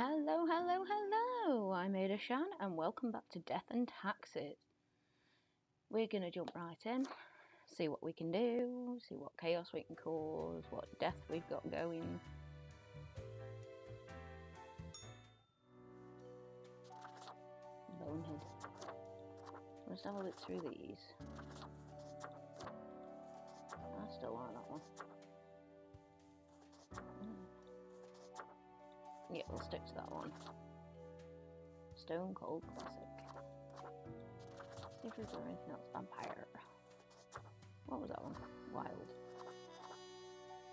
Hello, hello, hello! I'm Aida Shan and welcome back to Death and Taxes. We're going to jump right in, see what we can do, see what chaos we can cause, what death we've got going. Bonehead. Let's have a look through these. I still like that one. Yeah, we'll stick to that one. Stone Cold Classic. See if we've got anything else. Vampire. What was that one? Wild.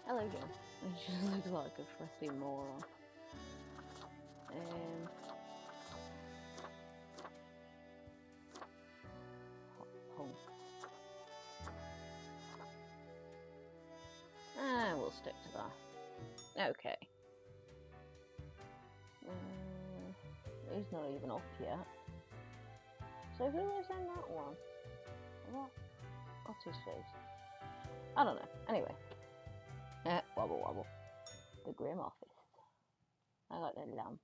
Hello, Joe. It just looks like a frothy moron. Home. Ah, we'll stick to that. Okay. He's not even up yet. So who was in that one? What? What's his face? I don't know. Anyway. Wobble wobble. The Grim Office. I like the lamp.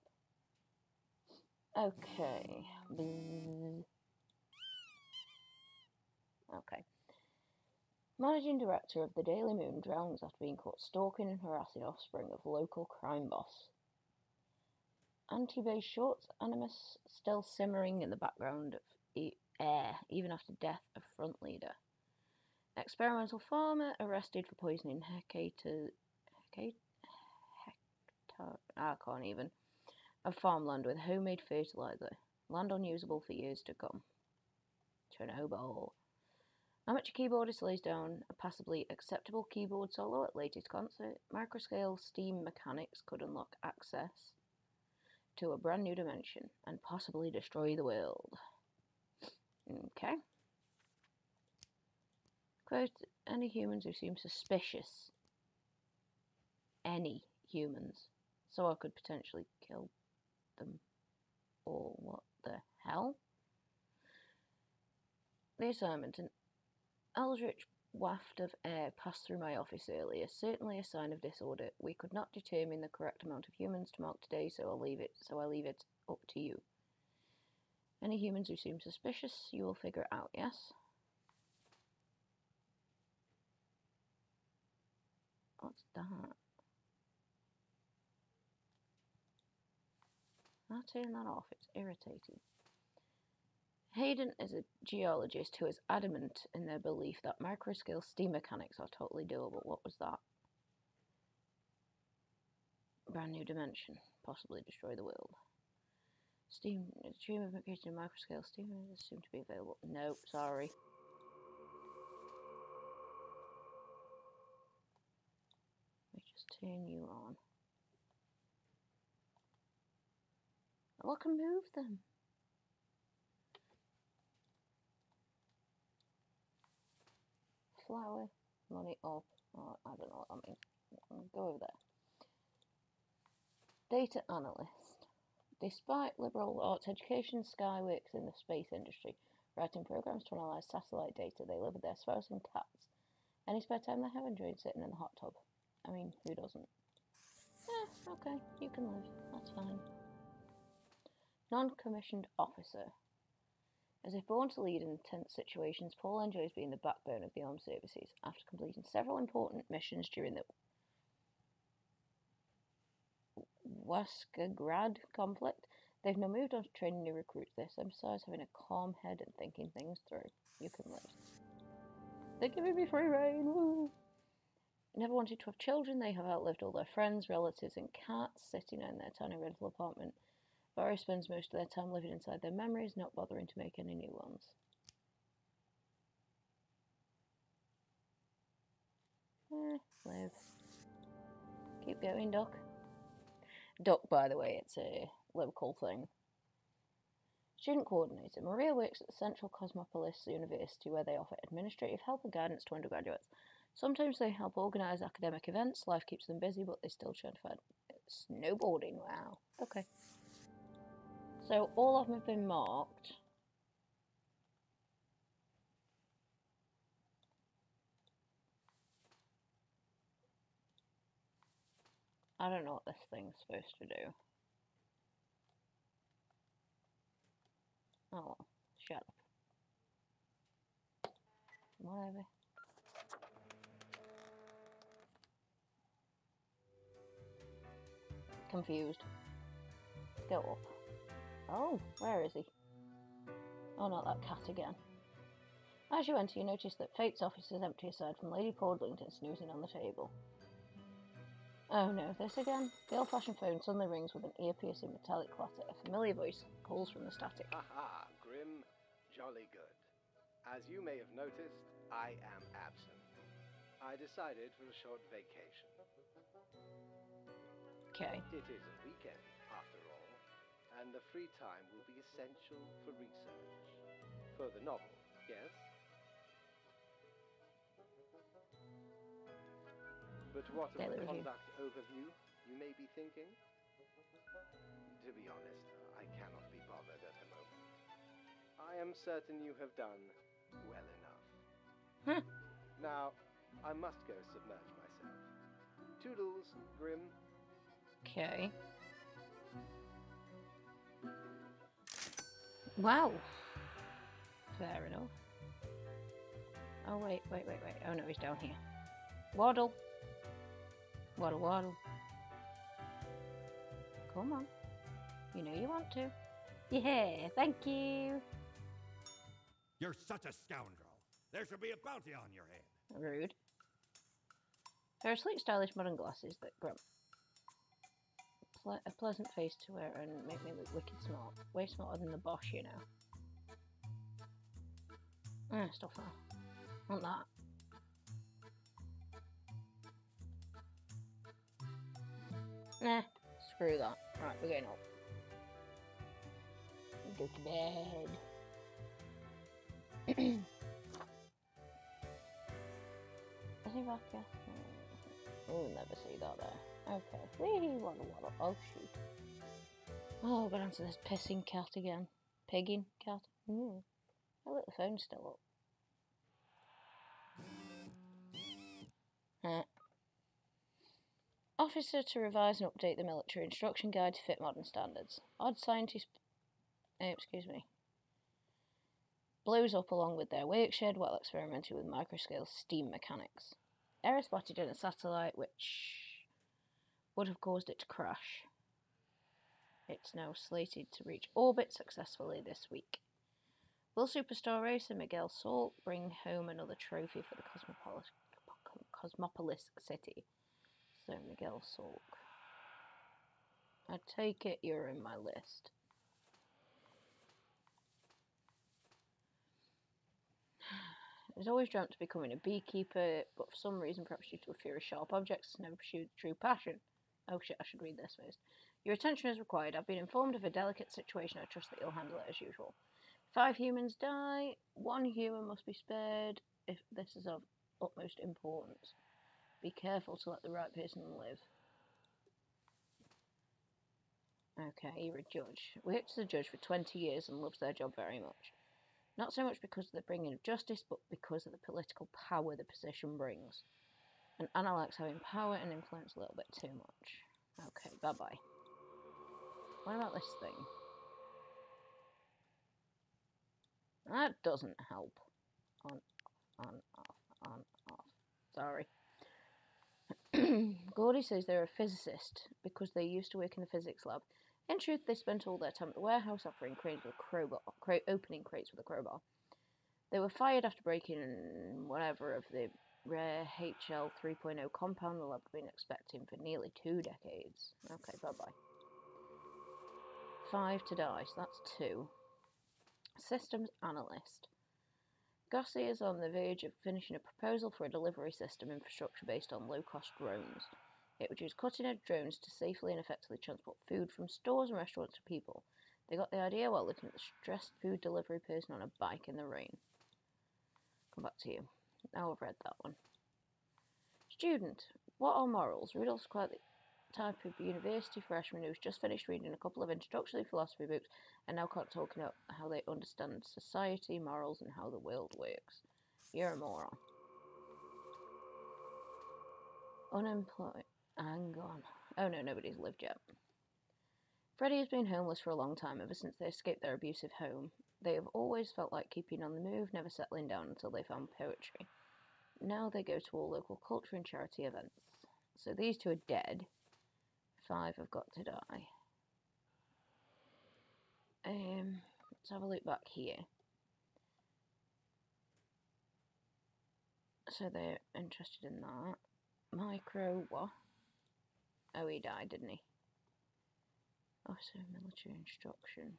Okay. Okay. Managing director of the Daily Moon drowns after being caught stalking and harassing offspring of local crime boss. Anti-base shorts animus still simmering in the background of air, even after death of front leader. Experimental farmer arrested for poisoning of farmland with homemade fertilizer. Land unusable for years to come. Chernobyl. Amateur keyboardist lays down a passably acceptable keyboard solo at latest concert. Microscale steam mechanics could unlock access to a brand new dimension and possibly destroy the world. Okay. Quote, any humans who seem suspicious. Any humans. So I could potentially kill them. Or what the hell? The assignment. An eldritch waft of air passed through my office earlier, certainly a sign of disorder. We could not determine the correct amount of humans to mark today, so I leave it up to you. Any humans who seem suspicious, you will figure it out, yes? What's that? I'll turn that off, it's irritating. Hayden is a geologist who is adamant in their belief that microscale steam mechanics are totally doable. What was that? Brand new dimension. Possibly destroy the world. Stream of created in microscale steam is assumed to be available. Nope, sorry. Let me just turn you on. Well, I can move them. Flour, money, orb. Oh, I don't know what that means. I'll go over there. Data analyst. Despite liberal arts education, Sky works in the space industry, writing programs to analyze satellite data. They live with their spouse and cats. Any spare time they have enjoyed sitting in the hot tub. I mean, who doesn't? Yeah, okay, you can live. That's fine. Non-commissioned officer. As if born to lead in tense situations, Paul enjoys being the backbone of the armed services. After completing several important missions during the Waskagrad conflict, they've now moved on to training new recruits. This emphasizes having a calm head and thinking things through. You can live. They're giving me free reign, woo! Never wanted to have children, they have outlived all their friends, relatives and cats, sitting in their tiny rental apartment. Barry spends most of their time living inside their memories, not bothering to make any new ones. Live. Keep going, Duck. Duck, by the way, it's a local thing. Student coordinator. Maria works at the Central Cosmopolis University, where they offer administrative help and guidance to undergraduates. Sometimes they help organise academic events. Life keeps them busy, but they still try to find snowboarding. Wow. Okay. So all of them have been marked. I don't know what this thing's supposed to do. Oh well, shut up. Whatever. Confused. Go up. Oh, where is he? Oh, not that cat again. As you enter, you notice that Fate's office is empty aside from Lady Poudlington snoozing on the table. Oh no, this again? The old-fashioned phone suddenly rings with an ear-piercing metallic clatter. A familiar voice calls from the static. Aha, Grim. Jolly good. As you may have noticed, I am absent. I decided for a short vacation. Okay. It is a weekend, after all, and the free time will be essential for research. For the novel, yes? But what about the conduct overview, you may be thinking? To be honest, I cannot be bothered at the moment. I am certain you have done well enough. Now, I must go submerge myself. Toodles, Grim. Okay. Wow. Fair enough. Oh, wait. Oh, no, he's down here. Waddle. Waddle, waddle. Come on. You know you want to. Yeah, thank you. You're such a scoundrel. There should be a bounty on your head. Rude. There are sleek, stylish modern glasses that grant a pleasant face to wear and make me look wicked smart. Way smarter than the Bosch, you know. Stop that. Want that. Nah, screw that. Right, we're going up. Go to bed. Is he back here? We'll never see that there. Okay, wee, waddle, waddle. Oh, shoot. Oh, I've got onto this pissing cat again. Pigging cat. Mm. I let the phone still up. Officer to revise and update the military instruction guide to fit modern standards. Odd scientists... excuse me. Blows up along with their workshed while experimenting with microscale steam mechanics. Error spotted in a satellite which... would have caused it to crash. It's now slated to reach orbit successfully this week. Will superstar racer Miguel Salk bring home another trophy for the Cosmopolis City? So Miguel Salk. I take it you're in my list. He's always dreamt of becoming a beekeeper, but for some reason, perhaps due to a fear of sharp objects, never pursued true passion. Oh shit, I should read this first. Your attention is required. I've been informed of a delicate situation. I trust that you'll handle it as usual. 5 humans die. 1 human must be spared if this is of utmost importance. Be careful to let the right person live. Okay, you're a judge. Worked as a judge for 20 years and loves their job very much. Not so much because of the bringing of justice, but because of the political power the position brings. And Anna likes having power and influence a little bit too much. Okay, bye-bye. What about this thing? That doesn't help. On, off. Sorry. Gordy says they're a physicist because they used to work in the physics lab. In truth, they spent all their time at the warehouse opening crates with a crowbar. They were fired after breaking whatever of the rare HL 3.0 compound the lab had been expecting for nearly 2 decades. Okay, bye-bye. 5 to die, so that's 2. Systems analyst. Gossie is on the verge of finishing a proposal for a delivery system infrastructure based on low-cost drones. It would use cutting-edge drones to safely and effectively transport food from stores and restaurants to people. They got the idea while looking at the stressed food delivery person on a bike in the rain. Come back to you. Now I've read that one. Student. What are morals? Rudolph's quite the type of university freshman who's just finished reading a couple of introductory philosophy books and now can't talk about how they understand society, morals, and how the world works. You're a moron. Unemployed. Hang on. Oh no, nobody's lived yet. Freddy has been homeless for a long time, ever since they escaped their abusive home. They have always felt like keeping on the move, never settling down until they found poetry. Now they go to all local culture and charity events. So these two are dead. 5 have got to die. Let's have a look back here. So they're interested in that. Micro what? Oh, he died, didn't he? Officer of military instruction.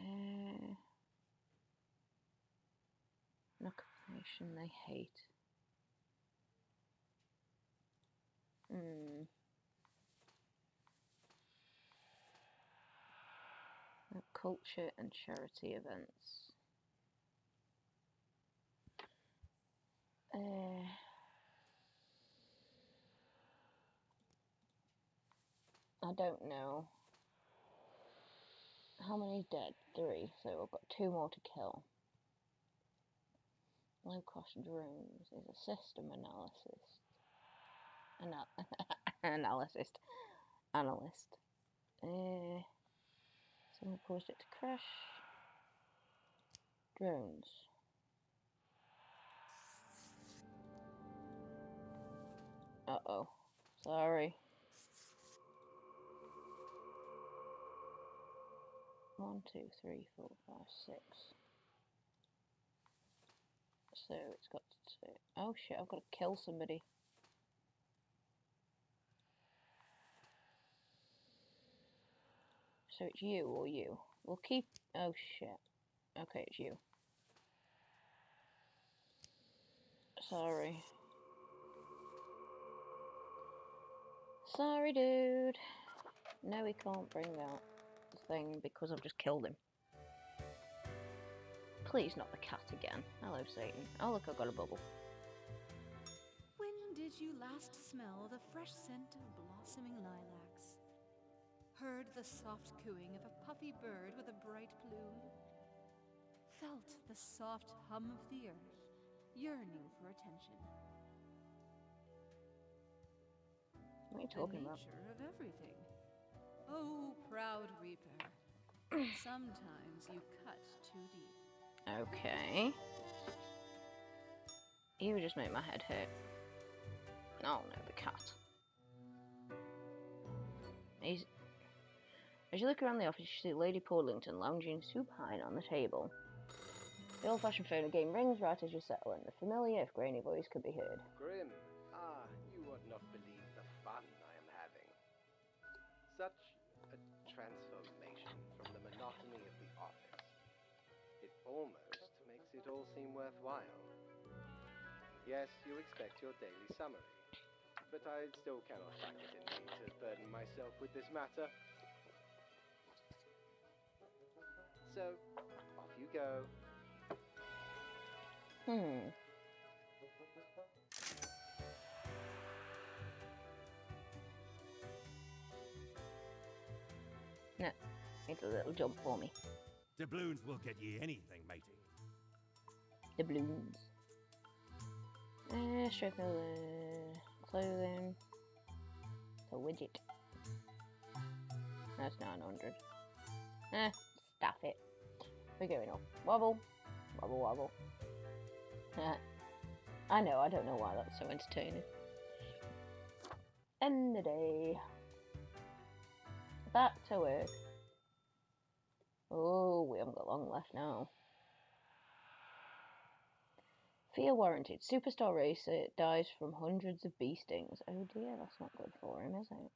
An occupation they hate. Culture and charity events. I don't know. How many dead? 3, so I've got 2 more to kill. Low cost drones is a system analysis. Analyst. Someone caused it to crash. Drones. Uh-oh. Sorry. 1, 2, 3, 4, 5, 6. So it's got to... Oh shit, I've got to kill somebody. So it's you or you. We'll keep... Oh shit. Okay, it's you. Sorry. Sorry, dude. No, we can't bring out the thing because I've just killed him. Please, not the cat again. Hello, Satan. Oh, look, I've got a bubble. When did you last smell the fresh scent of blossoming lilacs? Heard the soft cooing of a puffy bird with a bright plume? Felt the soft hum of the earth, yearning for attention? What are you talking about? The nature of everything. Oh, proud reaper. Sometimes you cut too deep. Okay. You would just make my head hurt. Oh no, the cat. He's... As you look around the office, you see Lady Poudlington lounging supine on the table. The old-fashioned phone game rings right as you settle in. The familiar, if grainy, voice could be heard. Grim, you would not believe the fun I am having. Such a transformation from the monotony of the office. It almost makes it all seem worthwhile. Yes, you expect your daily summary, but I still cannot find it in me to burden myself with this matter. So, off you go. No, it's a little jump for me. Doubloons will get ye anything, matey. Doubloons. Strip of clothing. It's a widget. That's 900. Stuff it. We're going up. Wobble. Wobble, wobble. I know, I don't know why that's so entertaining. End the day. Back to work. Oh, we haven't got long left now. Fear warranted. Superstar racer dies from hundreds of bee stings. Oh dear, that's not good for him, is it?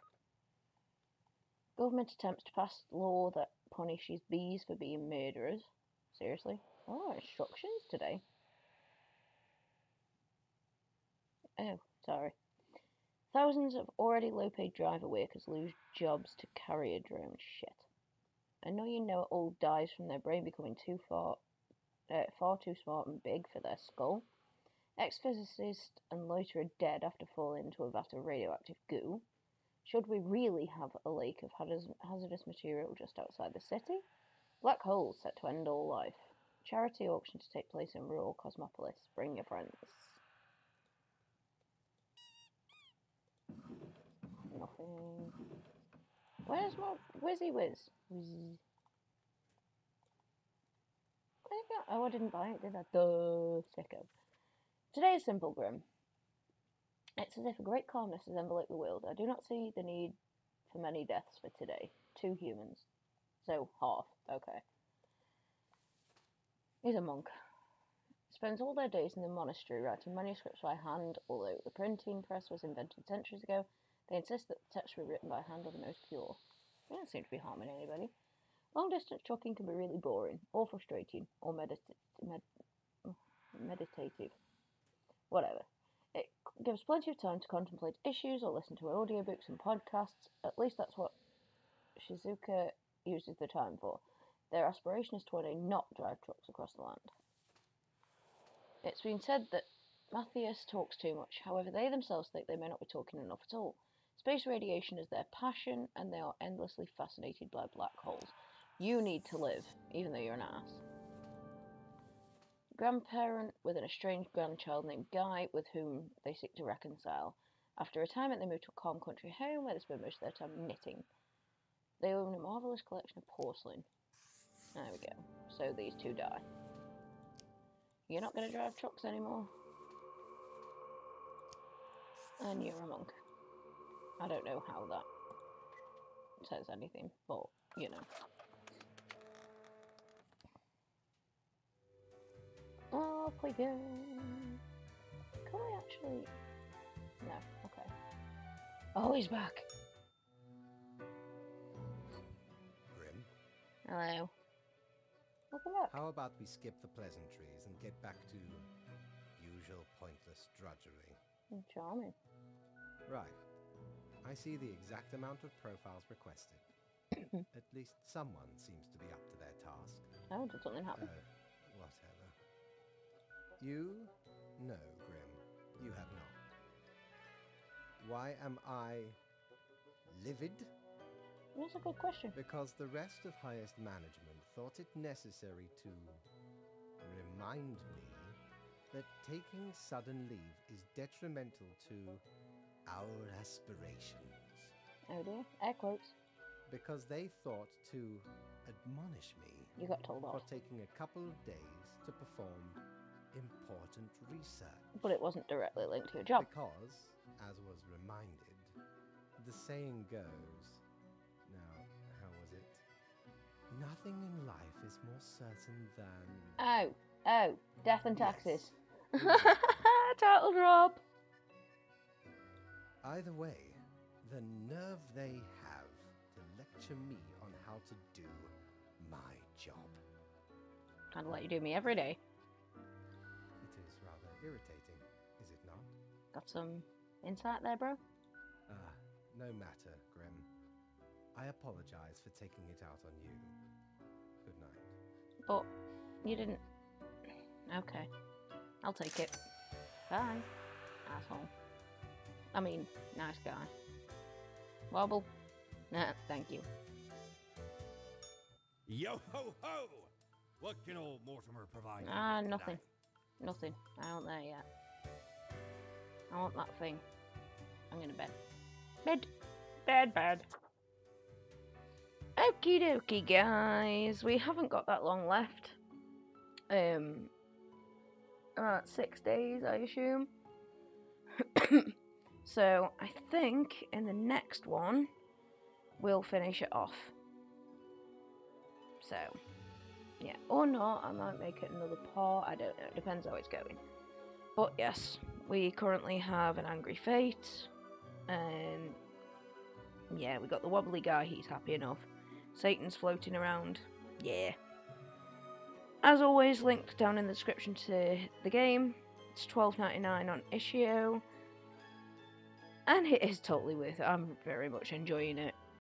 Government attempts to pass law that punishes bees for being murderers. Seriously? Oh, instructions today. Oh, sorry. Thousands of already low-paid driver workers lose jobs to carrier drone. Shit. Annoying know-it-all dies from their brain becoming far too smart and big for their skull. Ex-physicist and loiterer dead after falling into a vat of radioactive goo. Should we really have a lake of hazardous material just outside the city? Black holes set to end all life. Charity auction to take place in rural Cosmopolis. Bring your friends. Nothing. Where's my Wizzy Wiz? There you go. Oh, I didn't buy it, did I? The sicko. Today's simple grim. It's as if a great calmness has enveloped the world. I do not see the need for many deaths for today. 2 humans. So, half. Okay. He's a monk. Spends all their days in the monastery writing manuscripts by hand, although the printing press was invented centuries ago. They insist that the texts were written by hand are the most pure. They don't seem to be harming anybody. Long-distance trucking can be really boring, or frustrating, or meditative. Whatever. It gives plenty of time to contemplate issues or listen to audiobooks and podcasts. At least that's what Shizuka uses the time for. Their aspiration is to one day not drive trucks across the land. It's been said that Matthias talks too much. However, they themselves think they may not be talking enough at all. Space radiation is their passion, and they are endlessly fascinated by black holes. You need to live, even though you're an ass. Grandparent with an estranged grandchild named Guy, with whom they seek to reconcile. After retirement, they move to a calm country home, where they spend most of their time knitting. They own a marvellous collection of porcelain. There we go. So these two die. You're not going to drive trucks anymore. And you're a monk. I don't know how that says anything, but, you know. Oh, play game. Can I actually... No, okay. Oh, he's back. Grim? Hello. Welcome back. How about we skip the pleasantries and get back to usual pointless drudgery? Charming. Right. I see the exact amount of profiles requested. At least someone seems to be up to their task. Oh, did something happen? Whatever. You? No, Grim. You have not. Why am I livid? That's a good question. Because the rest of highest management thought it necessary to remind me that taking sudden leave is detrimental to our aspirations. Oh dear, air quotes. Because they thought to admonish me you got told for off. Taking a couple of days to perform important research. But it wasn't directly linked to your job. Because, as was reminded, the saying goes, now, how was it? Nothing in life is more certain than... Oh, Death and Taxes. Yes. Title drop. Either way, the nerve they have to lecture me on how to do my job. Kind of like you do me every day. It is rather irritating, is it not? Got some insight there, bro? No matter, Grim. I apologize for taking it out on you. Good night. But you didn't... Okay. I'll take it. Bye. Asshole. I mean, nice guy. Wobble? Nah, thank you. Yo ho ho! What can old Mortimer provide? Nothing. Tonight? Nothing. I aren't there yet. I want that thing. I'm gonna bed. Bed. Okie dokie, guys. We haven't got that long left. About 6 days, I assume. So, I think in the next one, we'll finish it off. So, yeah. Or not, I might make it another part. I don't know. It depends how it's going. But, yes. We currently have an angry fate. Yeah, we got the wobbly guy. He's happy enough. Satan's floating around. Yeah. As always, linked down in the description to the game. It's $12.99 on itch.io. And it is totally worth it. I'm very much enjoying it.